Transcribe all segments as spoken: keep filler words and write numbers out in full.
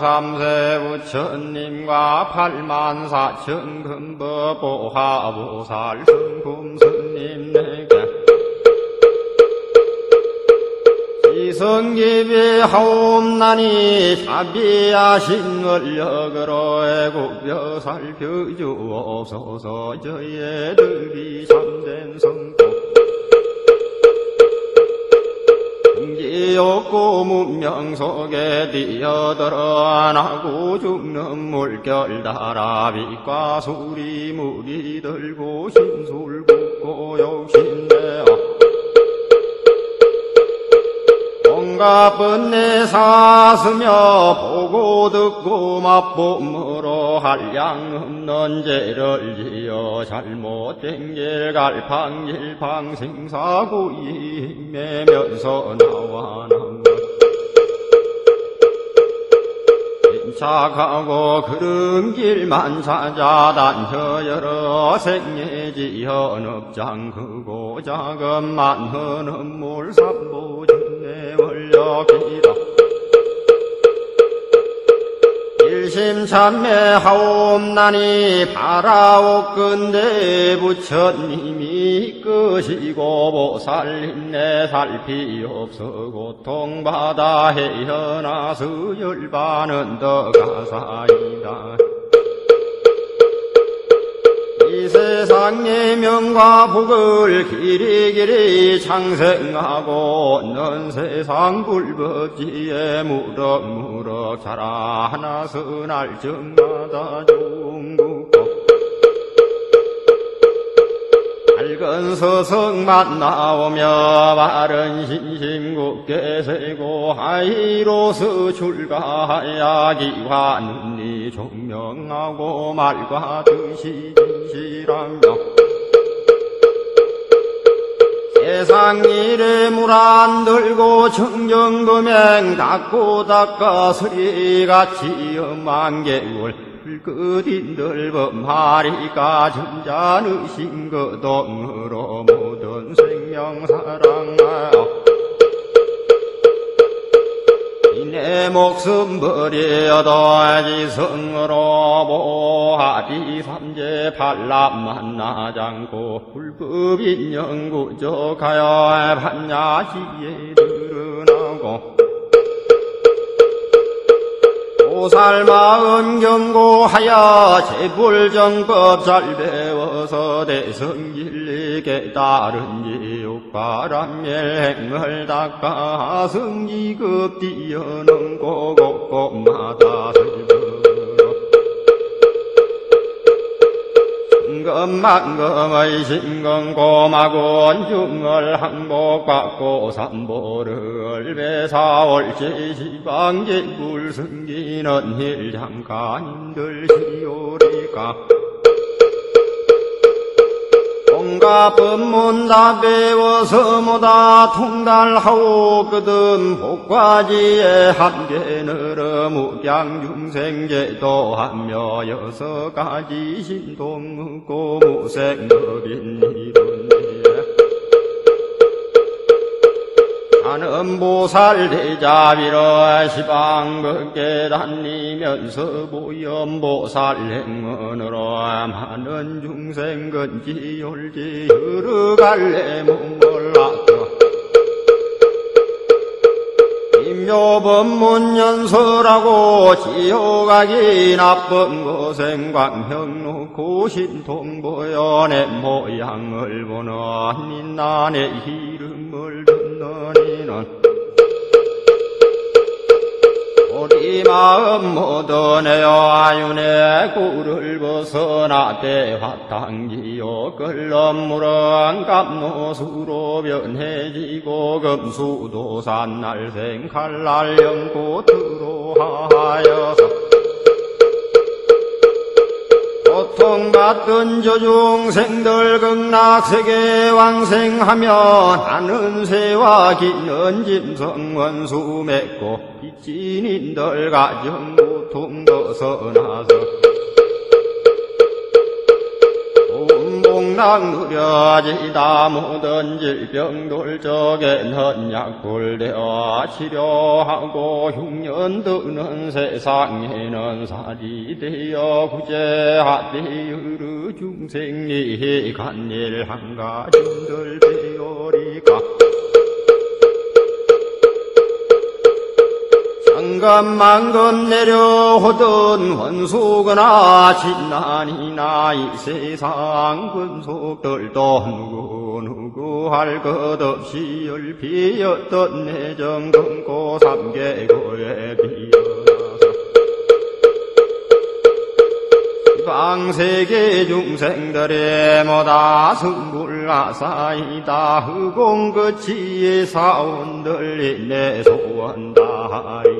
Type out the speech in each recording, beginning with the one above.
삼세 부처님과 팔만 사천 금보 보화보살 성품 스님 내게 지성기비 하옵나니 자비하신 원력으로 애국여 살펴주옵소서. 저의 득이 참된 성품 기없고 문명 속에 뛰어들어 안하고 죽는 물결 따라 빛과 술이 무기 들고 신술 굽고 욕심내어 온갖 번뇌 사스며 보고 듣고 맛봄으로 한량 없는 죄를 지어 잘못된 길 갈팡길 방생사구이 매면서 나와 남아 착하고 그른 길만 찾아 다녀 여러 생애지어 업장 크고 작은 만흐는 몰삼보진의 원력이다. 일심참매하옵나니 바라옵근대 부처님이 이끄시고 보살님네 살피옵서 고통받아 헤어나서 열반은 더 가사이다. 이 세상의 명과 복을 길이 길이 창생하고 얻는 세상 굴벅지에 무럭무럭 자라 하나서 날쯤마다 종국법 밝은 서성만 나오며 바른 신심 굳게 세고 하이로서 출가하야 기와 눈이 존명하고 말과 뜻이 진실하며 세상 일에 물 안 들고 청정금행 닦고 닦아 서리같이 엄만개월 끝인들 범하리까 전자의신 그 돈으로 모든 생명 사랑하여 이내 목숨 버려도 지성으로 보하리 삼재 팔람 만나지 않고 불법인 영구족하여 반야시에 드러나고 보살 마음 경고하여 제불정법 잘 배워서 대성길리 깨달은 지옥바람멸행을 닦아 승지급 뛰어넘고 곳곳마다 슬퍼 금만금의 신건고마곤중을 항복받고 삼보를 배사월지 시방진불 승기는 일장간인들 시오리까 온갖 법문 다 배워서 모다 통달하오 그든 복과지의 한계너러 무량중생계도 하며 여섯 가지 신동 없고 무생법인 이론이에 나는 보살 대자비로 시방극 깨달으면서 보현보살 행문으로 많은 중생 건지 홀지 흐르갈래 못몰랐다. 임묘법문 연설하고 지옥하기 나쁜 고생 광형 놓고 신통보여 내 모양을 보는 인나 내 이름을 듣는 이는 우리 마음 모두 내어 아윤의 꿀을 벗어나 대화탕기요 끌럼무렁 갑노수로 변해지고 금수도산 날생 칼날 연꽃으로 하하여서 고통받던 저중생들 극락세계 왕생하며 나는 새와 기는 짐승 원수 맺고 빚진인들 가정 고통 벗어나서 공락 누려지다 모든 질병돌적에는 약불되어 치료하고 흉년드는 세상에는 사리되어 구제하되 여러 중생이 간일 한가진들 배우리가 상감만금 내려오던 원수거나 진난이나 이 세상 군속들도 누구누구 할 것 없이 열피였던 내정 금고 삼계고에 비어나서 방세계 중생들의 모다 승불하사이다 흑공 끝이 사원들 내 소원다이가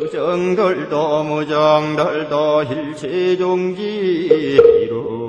무정들도 무정들도 일체종지 이루